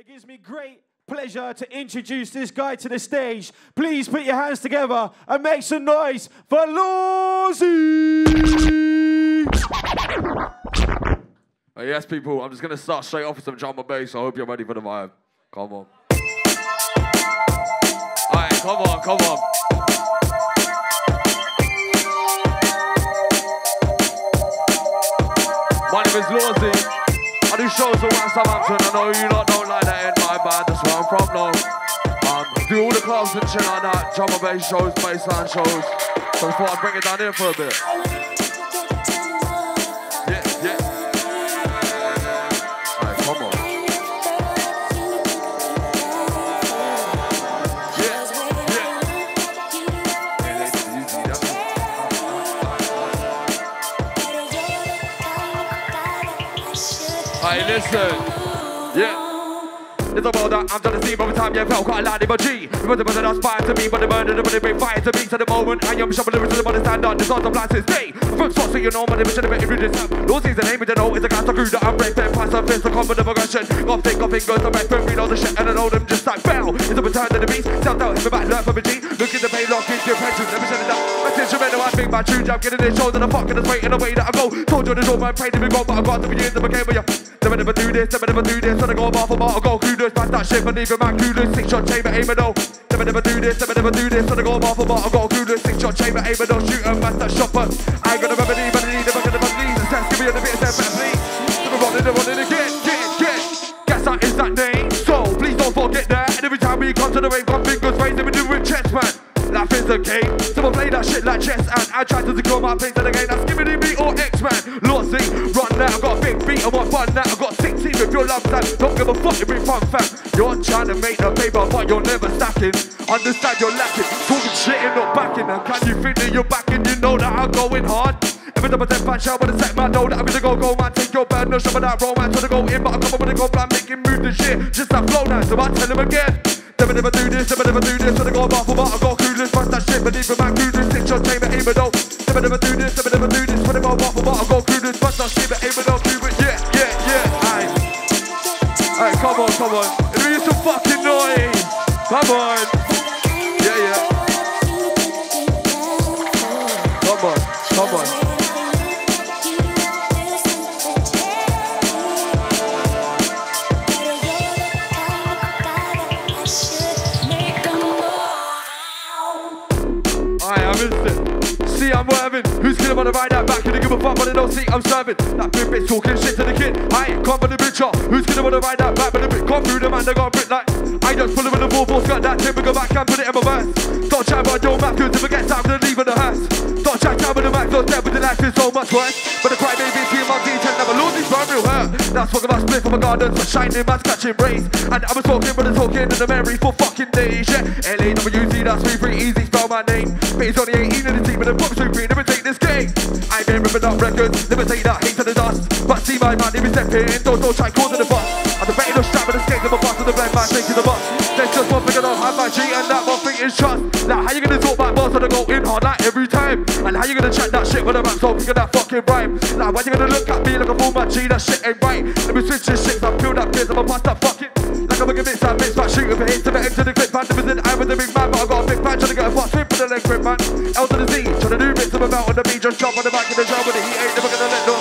It gives me great pleasure to introduce this guy to the stage. Please put your hands together and make some noise for Lawzzy! Yes, people, I'm just going to start straight off with some drum and bass. I hope you're ready for the vibe. Come on. All right, come on, come on. My name is Lawzzy. I do shows around Southampton. I know you lot don't like that in my band, that's where I'm from though. Do all the clubs and shit like that, drum and bass shows, bassline shows. So I thought I'd bring it down here for a bit. Yeah, yeah. Alright, come on. Hey, listen, yeah. It's about that I'm trying to see by the time you felt quite loud in my G. It wasn't about that fire to me, but the murder, the body bring fire to me. So the moment I am shuffling to the body stand on, this awesome life is day. From spots so you know, my name is Shinobi, if you disturb. Lawzzy's the name, we don't know, it's a guy so good that I'm breaking past a fist, a combo of aggression. Got thick, got fingers, I'm back, read all the shit, and I know them just like fell. It's a return to the beast, sound out, hit me back, learn from a G. Look in the pain, lock, into your pension, let me shut it down. I think my true jam, getting it shows and I'm fucking the straight in the way that I go. Told you on the show, man, prayed to be gone, but I got to be in the game with you. Never, never do this, never, never do this. When I go bar for bar, I go clueless, pass that shit, but even my clueless. 6-shot chamber, aim and no. Never, never do this, never, never do this. When I go bar for bar, I go clueless. 6-shot chamber, aim and no. Shoot and pass that shot, but I ain't gonna remedy, remedy, never gonna remedy. The test, give me on the bit of step, please. Never running again, get. Guess that is that name, so please don't forget that. And every time we come to the wave, one finger's raised, we do with chest, man. Life is a game, someone play that shit like chess, and I try to secure my place in the game. That's giving it me or X-Man. Lawzzy, run now, I've got big feet, I want fun now. I've got 16 with your love stand, don't give a fuck, it be fun fact. You're trying to make the paper, but you're never stacking. Understand you're lacking, talking shit and not backing. And can you think that you're backing, you know that I'm going hard. Every time I step back, shout with a set, man, know that I'm gonna go, man, take your band, no shove of that romance. Wanna go in, but I'm gonna go blind, making move the shit, just that flow now, so I tell him again. Never, never do this, never, never do this. When I go bar for bar, I go clueless. Bust that shit, but even my clueless. 6-shot chamber, aim and no. Never, never do this, never, never do this. When I go bar for bar, I go clueless. Bust that shit, but aim and no. Yeah, yeah, yeah. Aye. Aye, come on, come on. It'll be some fucking noise. Come on. Yeah, yeah. Come on, come on. See, I'm worthing. Who's killing on the ride that back? Can they give a fuck but they don't see I'm serving? That big bitch talking shit to the kid. I ain't come for the bitch up. Who's killing on the ride that back? But the bitch gone through the man, they got a brick like. I just pull him in the ball, got that tip, we go back and put it in my verse. Don't chat about your map, cause if I get time, I'm gonna leave in the hearse. Don't chat down with the max, don't step with the life is so much worse. But the cry baby team, my D10 never lose his run real hurt. Now I'm talking about split from a garden, so shining man's catching brains. And I was talking with the talking in the memory for fucking days, yeah. LAWZ, that's me, pretty easy, spell my name. But it's only 18 in the team, and the box too free, never take this game. I ain't been ripping up records, never take that hate to the dust. But see my man, even step in, don't try causing the bus. I'm the better no strap with the skate, never bust on the black man, taking the bus. There's just one thing I don't have my G, and that one thing is trust. Now how you gonna talk my boss when I go in hard like every time? And how you gonna chat that shit when I'm so big that fucking rhyme? Now why you gonna look at me like a fool, my G, that shit ain't right. Let me switch this shit, I feel that piss, I'ma pass that fucking. Like I'm a convinced that bitch, back shooting for hits, to the end to the clip, man, there isn't I with a big man, but I got a big man, trying to get a fast whip with a leg grip, man. L to the Z, trying to do bits of a melt on the beat, just jump on the back in the shower, the heat ain't never gonna let no.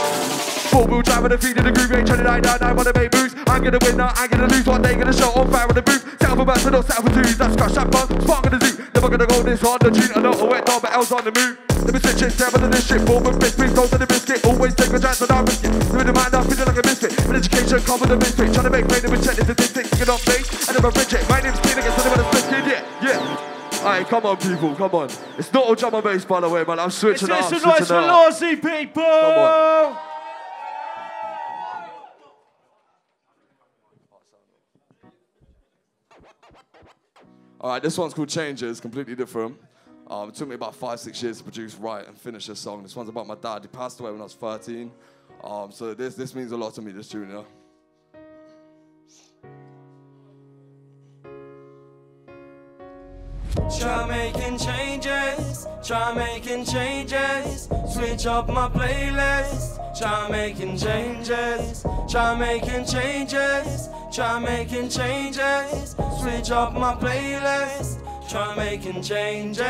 Full-wheel drive with a feed in the groove, ain't trying to die, now I wanna make moves. I'm gonna win now, I'm gonna lose, one day gonna show on fire in the booth. Set up a match, I don't set up for twos, that's scratch that buzz, spark in the zoo. Never gonna go this hard, the tune, I know I went down, but L's on the move. Let me switch it, step under this shit, ball with fist, please don't let the biscuit. Always take a chance and I risk it, doing the mind, I'm feeling like a misfit. With education, come with a misfit, trying to make rain, and we check the statistics, get off face. I never bridge it, my name's Keenan, I guess I never split kid, yeah, yeah. Alright, come on people, come on. It's not all drum and bass by the way, man, I'm switching up, switching up. It's some noise for Lawzzy, people! Come on. Alright, this one's called Changes, completely different. It took me about 5-6 years to produce, write and finish this song. This one's about my dad. He passed away when I was 13. So this means a lot to me, this tune, you know? Try making changes, try making changes. Switch up my playlist, try making changes, try making changes. Try making changes, switch up my playlist. Try making changes.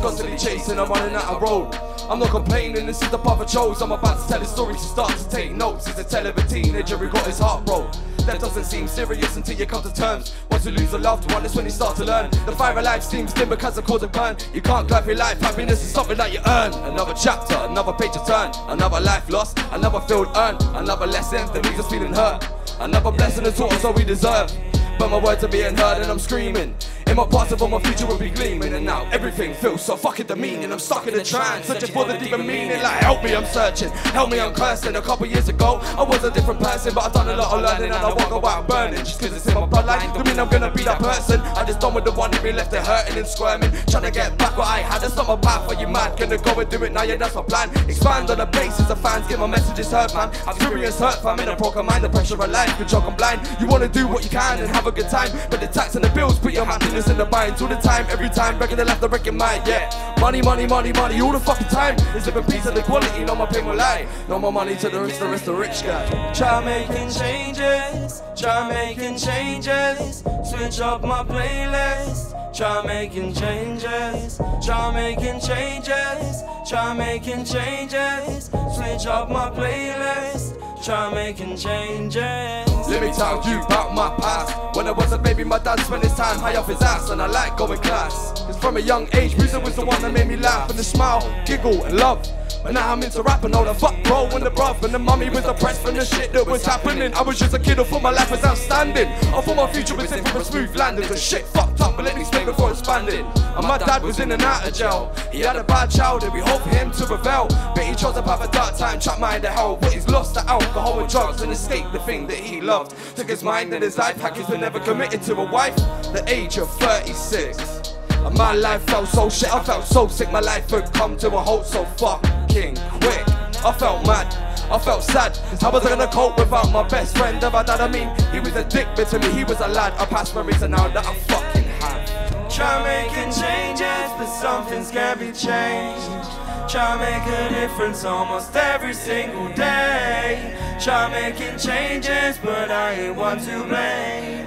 Constantly chasing, I'm running out of road. I'm not complaining, this is the path I chose. I'm about to tell his story, so start to take notes. As a tell of a teenager who got his heart broke. That doesn't seem serious until you come to terms. Once you lose a loved one, it's when you start to learn. The fire of life seems dim because the cause of burn. You can't grab your life, happiness is something that you earn. Another chapter, another page to turn. Another life lost, another field earned. Another lesson that leaves us feeling hurt. Another blessing is taught us all we deserve. But my words are being heard and I'm screaming. In my past of all my future will be gleaming. And now everything feels so fucking demeaning. I'm stuck in a trance, searching for the deeper meaning. Like help me, I'm searching, help me, I'm cursing. A couple years ago, I was a different person. But I've done a lot of learning and I walk about burning. Just cause it's in my bloodline, don't mean I'm gonna be that person. I just done with the one who been left there hurting and squirming. Trying to get back what I had, that's not my path, are you mad? Gonna go and do it now, yeah, that's my plan. Expand on the basis of fans, get my messages heard, man. I'm furious hurt, fam, in a broken mind. The pressure of life, good job, I'm blind. You wanna do what you can and have a good time, but the tax and the bills put your happiness in the mind. All the time, every time, wrecking the life, the wrecking mind. Yeah, money, money, money, money, all the fucking time. It's living peace and equality, no more pain will lie. No more money to the rich, the rich guy. Try making changes, try making changes. Switch up my playlist. Try making changes, try making changes. Try making changes, switch up my playlist. Try making changes. Let me tell you about my past. When I was a baby, my dad spent his time high off his ass, and I like going class. It's from a young age, music was the one that made me laugh, and the smile, giggle, and love. But now I'm into rapping, all the fuck bro, and the bruv, and the mummy was oppressed from the shit that was happening. I was just a kid who thought my life was outstanding. I thought my future was in for a smooth landing. The shit fucked up, but let me explain before expanding. And my dad was in and out of jail. He had a bad child, and we hoped for him to prevail. But he chose to have a dark time, trapped mind to hell. But he's lost to alcohol and drugs and escaped the thing that he loved. Took his mind and his life, hackers were never committed to a wife. The age of 36, and my life felt so shit, I felt so sick. My life had come to a halt so fucking quick. I felt mad, I felt sad. How was I gonna cope without my best friend? About that, I mean, he was a dick, but to me he was a lad. I passed my reason now that I fucking have. Try making changes, but some things can be changed. Try making a difference almost every single day. Try making changes, but I ain't one to blame.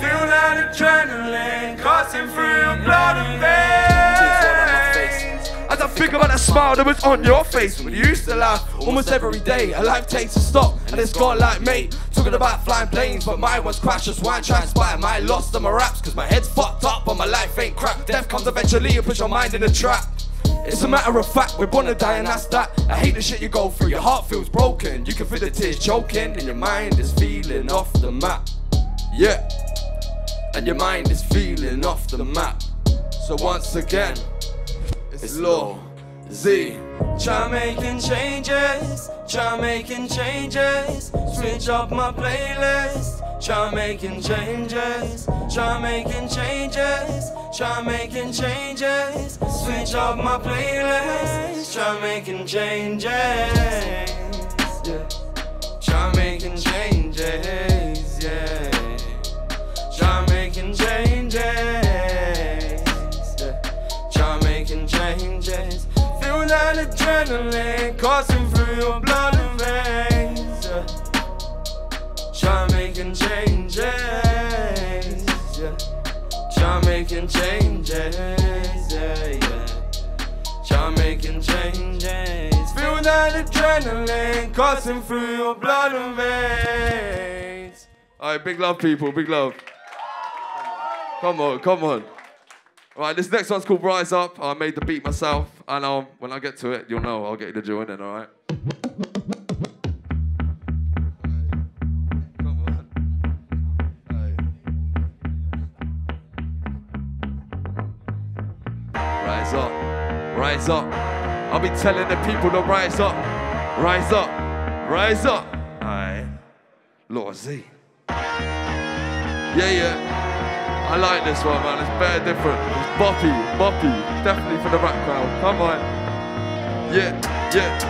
Feel that adrenaline coursing through your blood and veins. As I think about that smile that was on your face when you used to laugh almost every day. A life takes a stop and it's gone like mate. Talking about flying planes, but mine was crashed. Just wine transpired, my loss and my raps. Cause my head's fucked up, but my life ain't crap. Death comes eventually and puts your mind in a trap. It's a matter of fact, we're born to die and that's that. I hate the shit you go through, your heart feels broken. You can feel the tears choking and your mind is feeling off the map. Yeah, and your mind is feeling off the map. So once again, it's Lawzzy. Try making changes, try making changes. Switch up my playlist. Try making changes, try making changes. Try making changes, switch up my playlist. Try making changes, yeah. Try making changes, yeah. Try making changes, yeah. Try making changes. Feel that adrenaline coursing through your blood and veins, yeah. Try making changes, yeah. Try making changes, yeah, yeah. Try making changes. Feel that adrenaline coursing through your blood and veins. Alright, big love people, big love. Come on, come on. Alright, this next one's called Rise Up. I made the beat myself, and when I get to it, you'll know I'll get you to join in, alright? Rise up, rise up. I'll be telling the people to rise up, rise up, rise up. Aye, Lawzzy. Yeah, yeah. I like this one, man. It's very different. It's boppy, boppy. Definitely for the rap crowd. Come on. Yeah, yeah.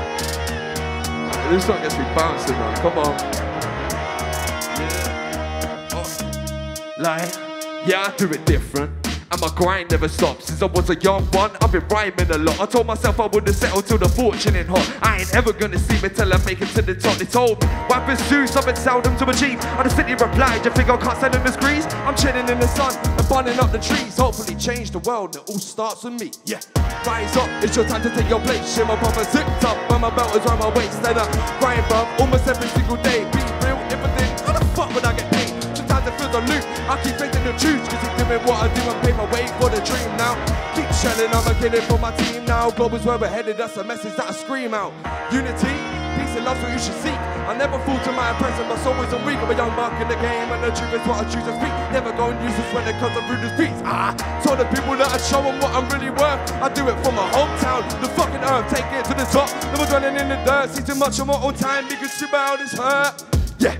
This song gets me bouncing, man. Come on. Yeah. Oh. Like, yeah, I do it different. and my grind never stops. Since I was a young one, I've been rhyming a lot. I told myself I wouldn't settle till the fortune in hot. I ain't ever gonna see me till I make it to the top. They told me, why pursue something seldom to achieve? I just simply replied, you think I can't stand in this grease? I'm chilling in the sun and burning up the trees. Hopefully change the world, it all starts with me. Yeah, rise up, it's your time to take your place. Shit, my brother's zipped up and my belt is around my waist. And I grind, bruv, almost every single day. Be real, everything, how the fuck would I get paid? Sometimes I feel the loop, I keep taking the truth. Cause keep doing what I do and pay my way for the dream now. Keep shelling, I'ma get it for my team now. Global's where we're headed, that's a message that I scream out. Unity, peace and love's what you should seek. I never fall to my impression, my soul isn't weak. I'm a young mark in the game and the truth is what I choose to speak. Never go useless when it comes to rudeness beats. I told the people that I show them what I'm really worth. I do it for my hometown, the fucking earth. Take it to the top, never running in the dirt. See too much on my own time because your mouth is hurt. Yeah.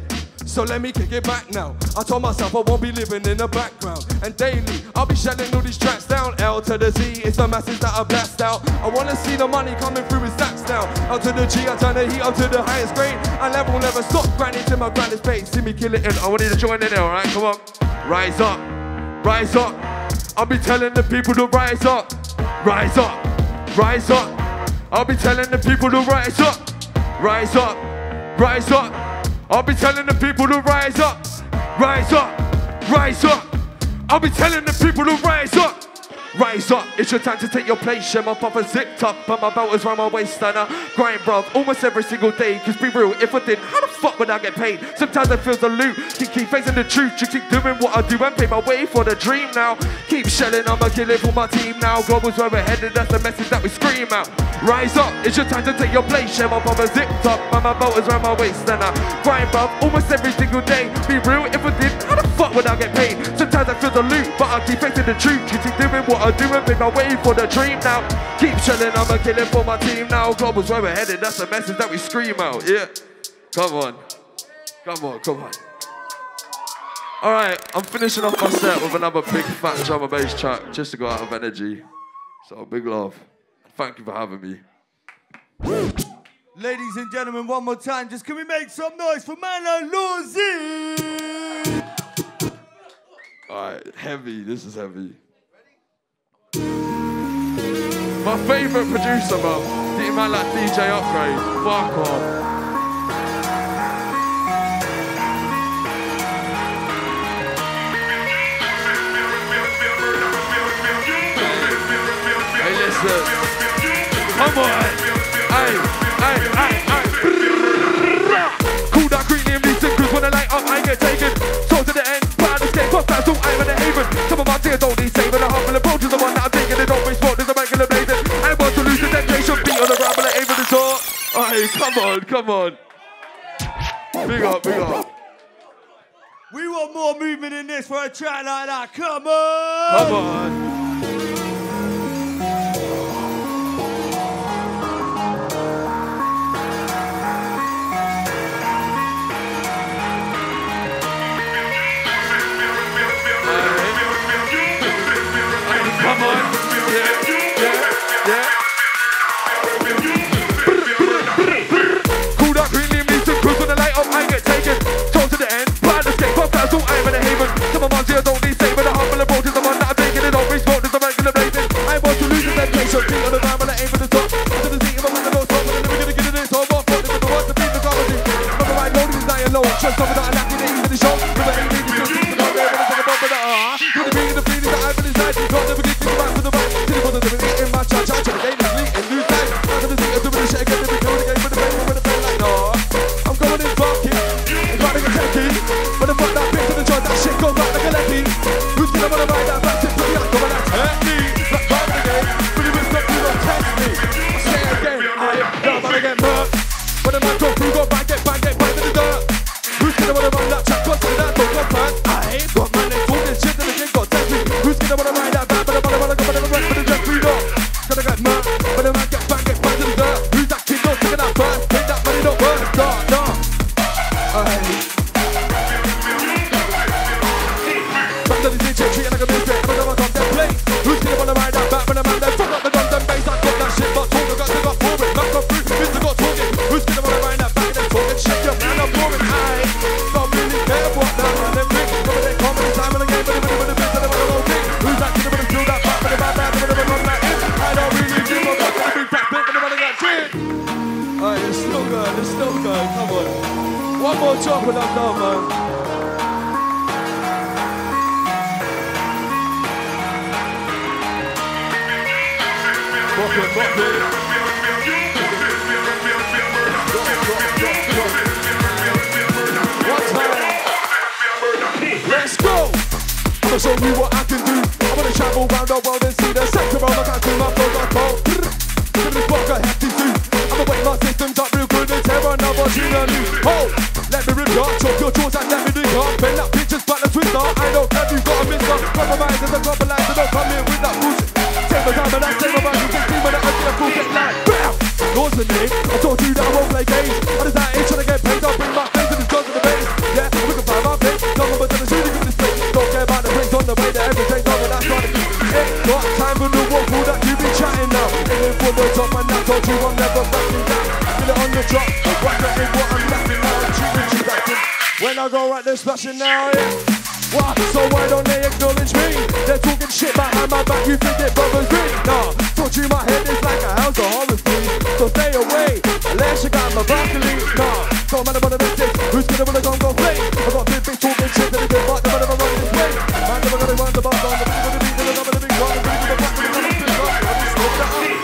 So let me kick it back now. I told myself I won't be living in the background. And daily, I'll be shelling all these tracks down. L to the Z, it's the masses that I blast out. I wanna see the money coming through in stacks now. L to the G, I turn the heat up to the highest grade. And level never stop grinding till my grind is paid. See me kill it and I want you to join in there, alright? Come on. Rise up. Rise up. I'll be telling the people to rise up. Rise up. Rise up. I'll be telling the people to rise up. Rise up. Rise up. I'll be telling the people to rise up, rise up, rise up. I'll be telling the people to rise up, rise up. It's your time to take your place. Yeah, my puffer's zipped up and my belt is round my waist. And I grind, bruv, almost every single day. Cause be real, if I didn't, how the fuck would I get paid? Sometimes I feel the loot. Keep facing the truth. Just keep doing what I do and pay my way for the dream now. Keep shelling, I'ma kill it for my team now. Global's where we're headed, that's the message that we scream out. Rise up, it's your time to take your place. Yeah, my brother's zipped up and my belt is round my waist. And I grind, bruv, almost every single day. Be real, if I did, how the fuck would I get paid? Sometimes I feel the loot, but I keep facing the truth. You keep doing what I do and pay my way for the dream now. Keep shelling, I'ma kill it for my team now. Global's where we're headed, that's the message that we scream out. Yeah, come on, come on, come on. All right, I'm finishing off my set with another big fat drum and bass track just to go out of energy. So big love. Thank you for having me. Woo. Ladies and gentlemen, one more time, just can we make some noise for man like Lawzzy? All right, heavy, this is heavy. Ready? My favorite producer, bro. The man like DJ Upgrade, fuck off. Hey, listen. Come on, aye. Cool down green and these sinkers when I light up, I ain't get taken. So to the end, by the state, fuck that, so I'm in the haven. Some of my tears don't need saving, a half million approaches, the one that I'm taking, they don't waste water, there's a regular blazing. I want to lose the temptation, beat on the ground, but I aim for the door. Aye, come on, come on. Big up, big up. We want more movement in this for a track like that, come on! Come on. But the DJ treat like a Let's go! I'ma show you what I can do. I wanna travel round the world and see the sector round like I do my phone, my phone. Give me fuck I have to do. I'ma wake my systems up real good and tear another tune on you. Oh! Let me rip up, chop your jaws and let me dig up. Bend up bitches but the twister. I know that you got a miss up. Compromise and compromise and don't come in with that bullshit. Take my time and I take my mind. You can see when I open the full get like BAM! Law's the name, I told you that I won't play games. I just ain't trying to get paid up in my face and it's gone to the base. Yeah, we can find my place. No one but the shooting in this place. Don't care about the bricks on the way that everything's on and I'm trying to do. Ain't got time for the walk all that you be chatting now. Ain't in for the top and I told you I'm never backing down. Get it on the drop, whack at me what I'm laughing now. I'm cheating you back in. When I go right, they're splashing now, yeah. What? So why don't they acknowledge me? They're talking shit behind my back, you think they're brothers green? Nah, talk to my head, it's like a house of horrors, please. So stay away, unless you got my broccoli. Nah, so man, I'm gonna miss this, who's gonna wanna go and go play? I got big talking shit, that they give up, never run this way. Man, never gonna run the bus on, never gonna be, never gonna be, never gonna be, never gonna be,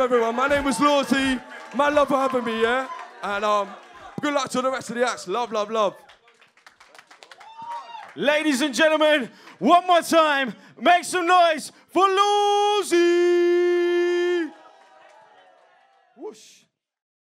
everyone. My name is Lawzzy. Man, love for having me, yeah? And good luck to the rest of the acts. Love, love, love. Ladies and gentlemen, one more time, make some noise for Lawzzy! Whoosh.